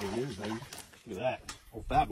There it is, baby. Look at that. Oh, fat.